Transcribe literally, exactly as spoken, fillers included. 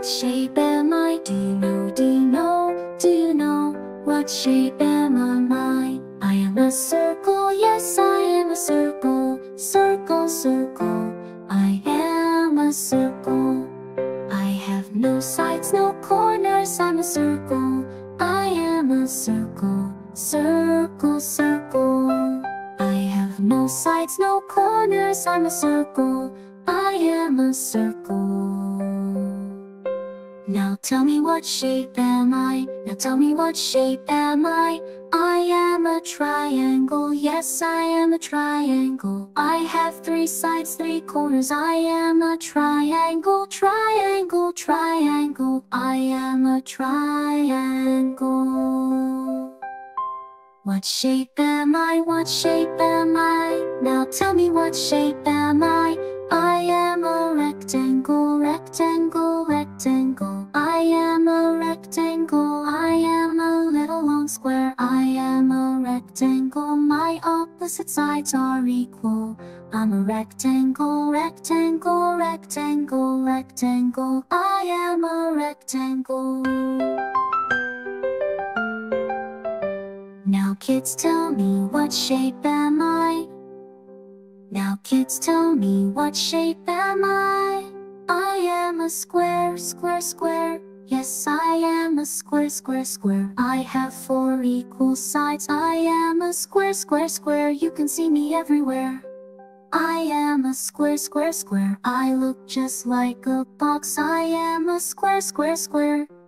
What shape am I? Do you know, do you know, do you know? What shape am I? I am a circle, yes I am a circle. Circle, circle, I am a circle. I have no sides, no corners, I'm a circle. I am a circle, circle, circle. I have no sides, no corners, I'm a circle. I am a circle. Now tell me what shape am I? Now tell me what shape am I? I am a triangle, yes I am a triangle. I have three sides, three corners, I am a triangle. Triangle, triangle, I am a triangle. What shape am I? What shape am I? Now tell me what shape am I? I am a rectangle, rectangle, rectangle. I am a rectangle, I am a little lone square. I am a rectangle, my opposite sides are equal. I'm a rectangle, rectangle, rectangle, rectangle. I am a rectangle. Now kids, tell me what shape am I? Now kids, tell me what shape am I? I am a square, square, square. Yes, I am a square, square, square. I have four equal sides. I am a square, square, square. You can see me everywhere. I am a square, square, square. I look just like a box. I am a square, square, square.